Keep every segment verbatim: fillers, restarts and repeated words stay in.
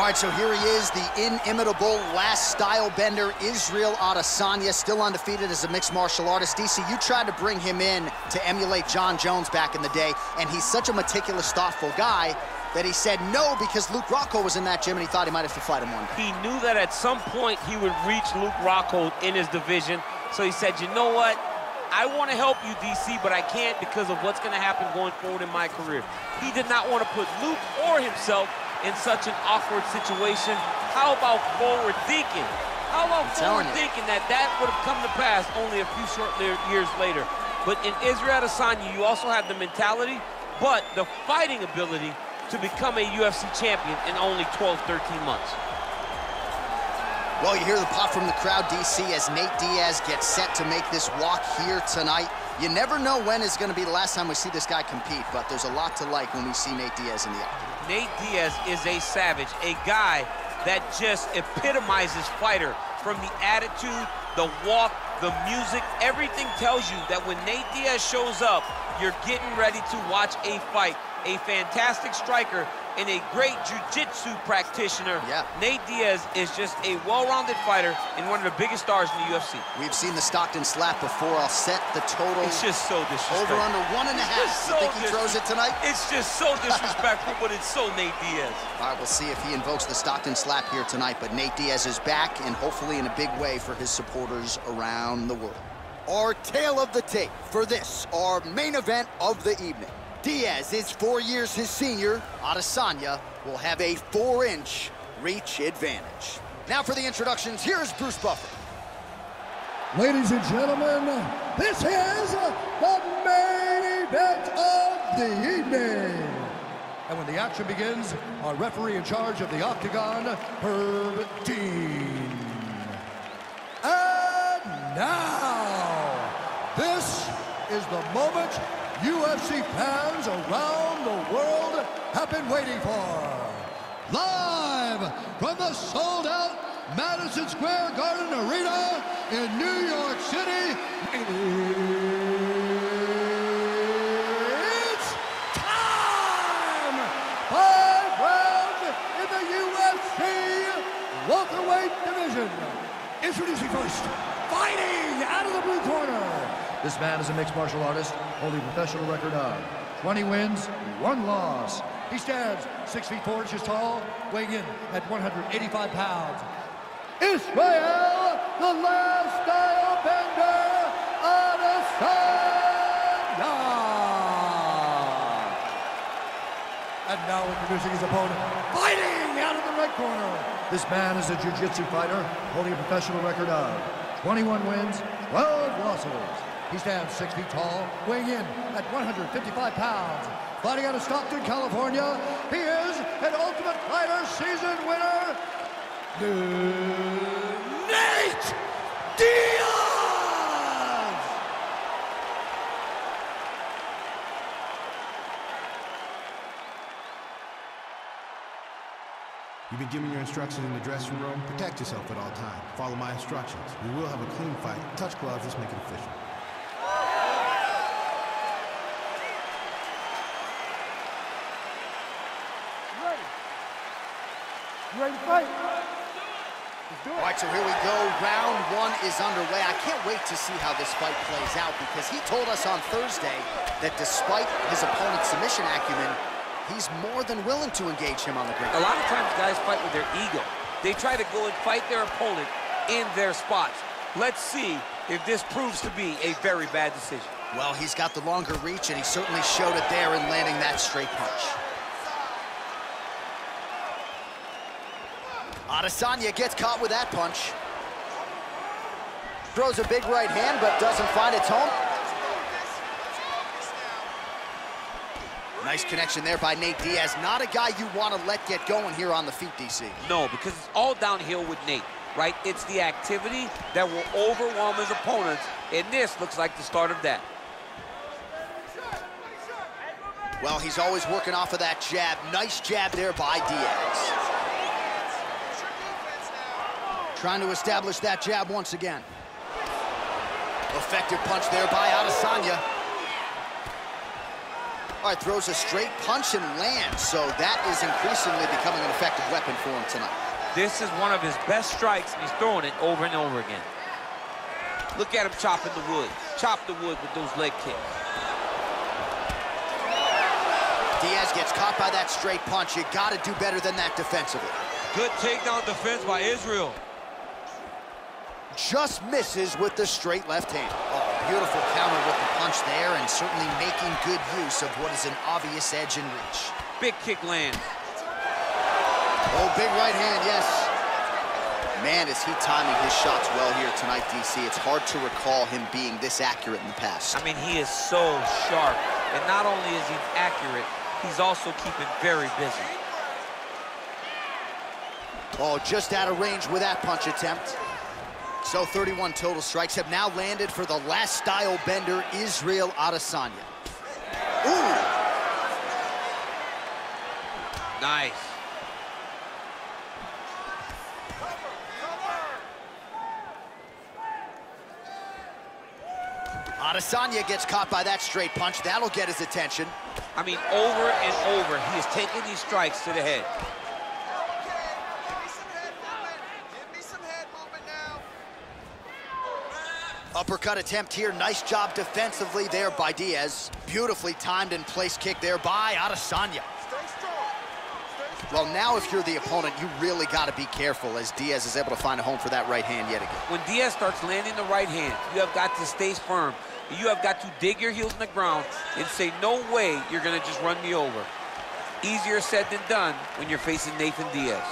All right, so here he is, the inimitable last style bender, Israel Adesanya, still undefeated as a mixed martial artist. D C, you tried to bring him in to emulate John Jones back in the day, and he's such a meticulous, thoughtful guy that he said no because Luke Rockhold was in that gym and he thought he might have to fight him one day. He knew that at some point he would reach Luke Rockhold in his division, so he said, you know what? I want to help you, D C, but I can't because of what's going to happen going forward in my career. He did not want to put Luke or himself in such an awkward situation. How about forward thinking? How about forward thinking that that would have come to pass only a few short years later? But in Israel Adesanya, you also have the mentality, but the fighting ability to become a U F C champion in only twelve, thirteen months. Well, you hear the pop from the crowd, D C, as Nate Diaz gets set to make this walk here tonight. You never know when is going to be the last time we see this guy compete, but there's a lot to like when we see Nate Diaz in the octagon. Nate Diaz is a savage, a guy that just epitomizes fighter from the attitude, the walk, the music. Everything tells you that when Nate Diaz shows up, you're getting ready to watch a fight. A fantastic striker and a great jiu-jitsu practitioner. Yeah. Nate Diaz is just a well-rounded fighter and one of the biggest stars in the U F C. We've seen the Stockton slap before. I'll set the total. It's just so disrespectful. Over under one and a half. You think he throws it tonight? It's just so disrespectful, but it's so Nate Diaz. All right, we'll see if he invokes the Stockton slap here tonight, but Nate Diaz is back and hopefully in a big way for his supporters around the world. Our tale of the tape for this, our main event of the evening. Diaz is four years his senior. Adesanya will have a four-inch reach advantage. Now for the introductions, here's Bruce Buffett. Ladies and gentlemen, this is the main event of the evening. And when the action begins, our referee in charge of the octagon, Herb Dean. And now, this is the moment U F C fans around the world have been waiting for. Live from the sold-out Madison Square Garden Arena in New York City, it's time! Five rounds in the U F C welterweight division. Introducing first, fighting out of the blue corner. This man is a mixed martial artist, holding a professional record of twenty wins, one loss. He stands six feet four inches tall, weighing in at one hundred eighty-five pounds. Israel, the last style bender, Adesanya! And now introducing his opponent, fighting out of the right corner. This man is a jiu-jitsu fighter, holding a professional record of twenty-one wins, twelve losses. He stands six feet tall, weighing in at one hundred fifty-five pounds. Fighting out of Stockton, California, he is an Ultimate Fighter season winner, Nate Diaz! You've been given your instructions in the dressing room. Protect yourself at all times. Follow my instructions. We will have a clean fight. Touch gloves, let's make it official. You ready to fight? Let's do it. All right, so here we go. Round one is underway. I can't wait to see how this fight plays out because he told us on Thursday that despite his opponent's submission acumen, he's more than willing to engage him on the ground. A lot of times guys fight with their ego. They try to go and fight their opponent in their spots. Let's see if this proves to be a very bad decision. Well, he's got the longer reach, and he certainly showed it there in landing that straight punch. Adesanya gets caught with that punch. Throws a big right hand, but doesn't find its home. Nice connection there by Nate Diaz. Not a guy you want to let get going here on the feet, D C. No, because it's all downhill with Nate, right? It's the activity that will overwhelm his opponents, and this looks like the start of that. Well, he's always working off of that jab. Nice jab there by Diaz. Trying to establish that jab once again. Effective punch there by Adesanya. All right, throws a straight punch and lands, so that is increasingly becoming an effective weapon for him tonight. This is one of his best strikes, and he's throwing it over and over again. Look at him chopping the wood. Chop the wood with those leg kicks. Diaz gets caught by that straight punch. You gotta do better than that defensively. Good takedown defense by Israel. Just misses with the straight left hand. Oh, beautiful counter with the punch there, and certainly making good use of what is an obvious edge and reach. Big kick lands. Oh, big right hand, yes. Man, is he timing his shots well here tonight, D C. It's hard to recall him being this accurate in the past. I mean, he is so sharp, and not only is he accurate, he's also keeping very busy. Oh, just out of range with that punch attempt. So thirty-one total strikes have now landed for the last style bender, Israel Adesanya. Ooh! Nice. Adesanya gets caught by that straight punch. That'll get his attention. I mean, over and over, he is taking these strikes to the head. Uppercut attempt here. Nice job defensively there by Diaz. Beautifully timed and placed kick there by Adesanya. Well, now if you're the opponent, you really got to be careful as Diaz is able to find a home for that right hand yet again. When Diaz starts landing the right hand, you have got to stay firm. You have got to dig your heels in the ground and say, no way you're going to just run me over. Easier said than done when you're facing Nathan Diaz.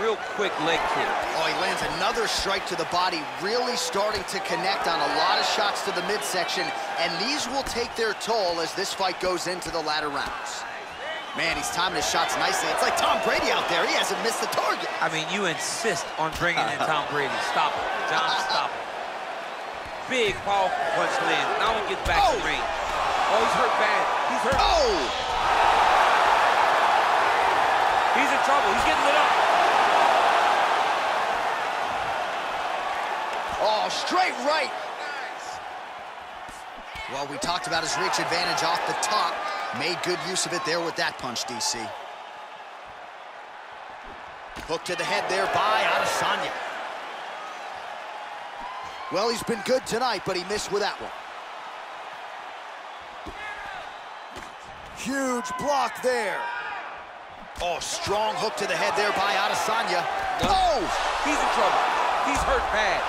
Real quick leg kick. Oh, he lands another strike to the body, really starting to connect on a lot of shots to the midsection, and these will take their toll as this fight goes into the latter rounds. Man, he's timing his shots nicely. It's like Tom Brady out there. He hasn't missed the target. I mean, you insist on bringing in Tom Brady. Stop it, John, stop it. Big, powerful punch land. Now he gets back oh. to range. Oh, he's hurt bad. He's hurt. Oh! He's in trouble. He's getting lit up. Oh, straight right. Well, we talked about his reach advantage off the top. Made good use of it there with that punch, D C. Hook to the head there by Adesanya. Well, he's been good tonight, but he missed with that one. Huge block there. Oh, strong hook to the head there by Adesanya. Oh, he's in trouble. He's hurt bad.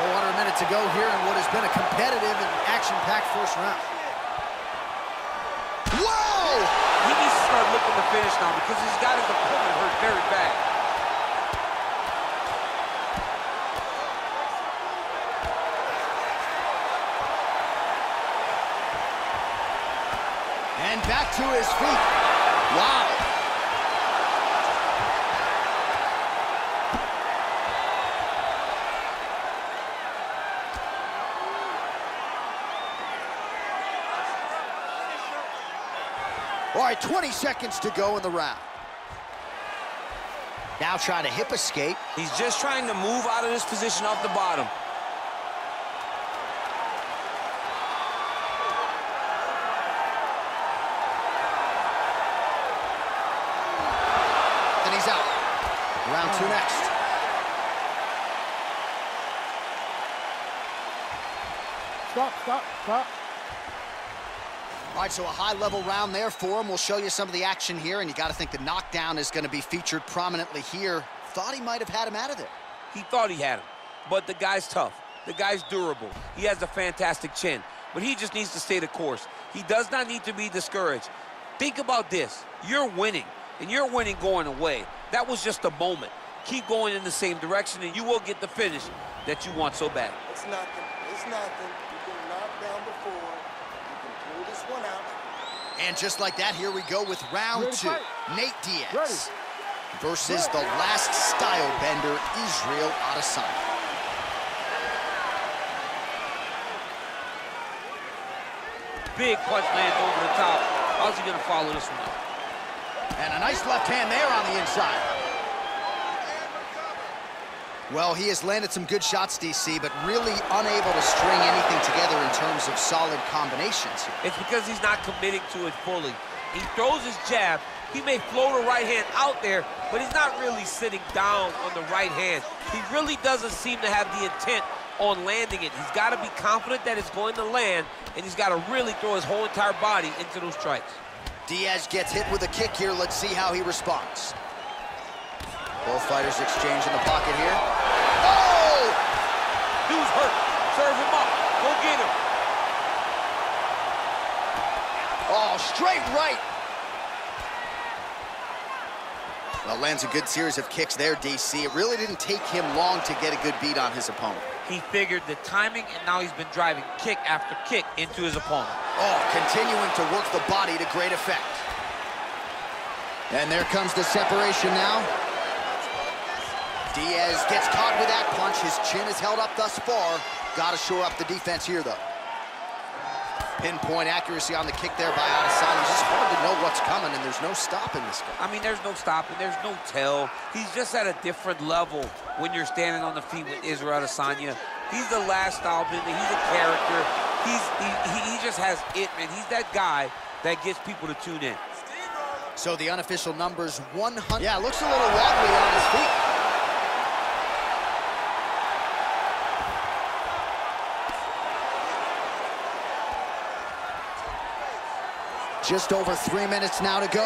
Under a minute to go here in what has been a competitive and action-packed first round. Whoa! He needs to start looking to finish now because he's got his opponent hurt very bad. And back to his feet. Wow! All right, twenty seconds to go in the round. Now trying to hip escape. He's just trying to move out of this position off the bottom. And he's out. Round two next. Stop, stop, stop. All right, so a high-level round there for him. We'll show you some of the action here, and you got to think the knockdown is going to be featured prominently here. Thought he might have had him out of there. He thought he had him, but the guy's tough. The guy's durable. He has a fantastic chin, but he just needs to stay the course. He does not need to be discouraged. Think about this. You're winning, and you're winning going away. That was just a moment. Keep going in the same direction, and you will get the finish that you want so bad. It's nothing. It's nothing. You've been knocked down before. This one out. And just like that, here we go with round Ready two. Nate Diaz Ready. versus Ready. the last style bender, Israel Adesanya. Big punch lands over the top. How's he gonna follow this one up? And a nice left hand there on the inside. Well, he has landed some good shots, D C, but really unable to string anything together in terms of solid combinations here. It's because he's not committing to it fully. He throws his jab. He may float a right hand out there, but he's not really sitting down on the right hand. He really doesn't seem to have the intent on landing it. He's got to be confident that it's going to land, and he's got to really throw his whole entire body into those strikes. Diaz gets hit with a kick here. Let's see how he responds. Both fighters exchange in the pocket here. Oh! Dude's hurt. Serve him up. Go get him. Oh, straight right. Well, lands a good series of kicks there, D C. It really didn't take him long to get a good beat on his opponent. He figured the timing, and now he's been driving kick after kick into his opponent. Oh, continuing to work the body to great effect. And there comes the separation now. Diaz gets caught with that punch. His chin is held up thus far. Got to shore up the defense here, though. Pinpoint accuracy on the kick there by Adesanya. It's just hard to know what's coming, and there's no stopping this guy. I mean, there's no stopping. There's no tell. He's just at a different level when you're standing on the feet with Israel Adesanya. He's the last style bender. He's a character. He's, he, he just has it, man. He's that guy that gets people to tune in. So the unofficial number's one hundred. Yeah, looks a little wobbly on his feet. Just over three minutes now to go.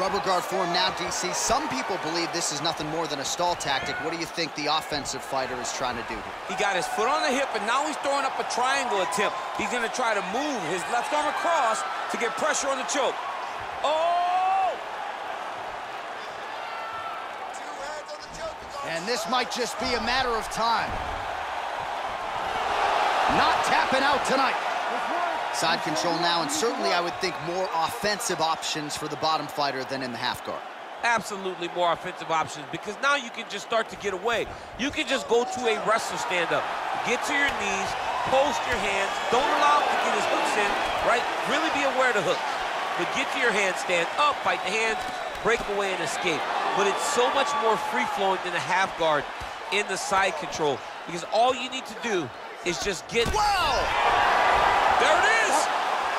Rubber guard form now, D C. Some people believe this is nothing more than a stall tactic. What do you think the offensive fighter is trying to do here? He got his foot on the hip, and now he's throwing up a triangle attempt. He's going to try to move his left arm across to get pressure on the choke. Oh! Two hands on the choke. And this might just be a matter of time. Not tapping out tonight. Side control now, and certainly I would think more offensive options for the bottom fighter than in the half guard. Absolutely more offensive options, because now you can just start to get away. You can just go to a wrestler stand-up. Get to your knees, post your hands, don't allow him to get his hooks in, right? Really be aware of the hooks. But get to your hands, stand up, fight the hands, break away and escape. But it's so much more free-flowing than the half guard in the side control, because all you need to do is just get... Whoa! There it is!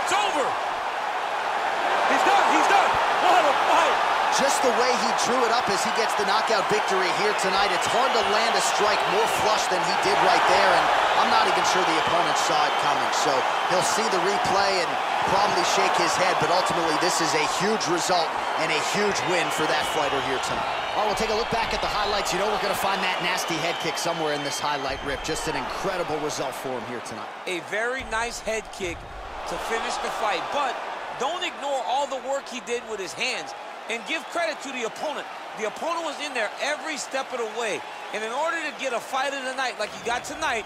It's over! He's done, he's done! What a fight! Just the way he drew it up as he gets the knockout victory here tonight, it's hard to land a strike more flush than he did right there, and I'm not even sure the opponent saw it coming, so he'll see the replay and probably shake his head, but ultimately this is a huge result and a huge win for that fighter here tonight. All right, we'll take a look back at the highlights. You know we're going to find that nasty head kick somewhere in this highlight rip. Just an incredible result for him here tonight. A very nice head kick to finish the fight, but don't ignore all the work he did with his hands, and give credit to the opponent. The opponent was in there every step of the way, and in order to get a fight of the night like he got tonight,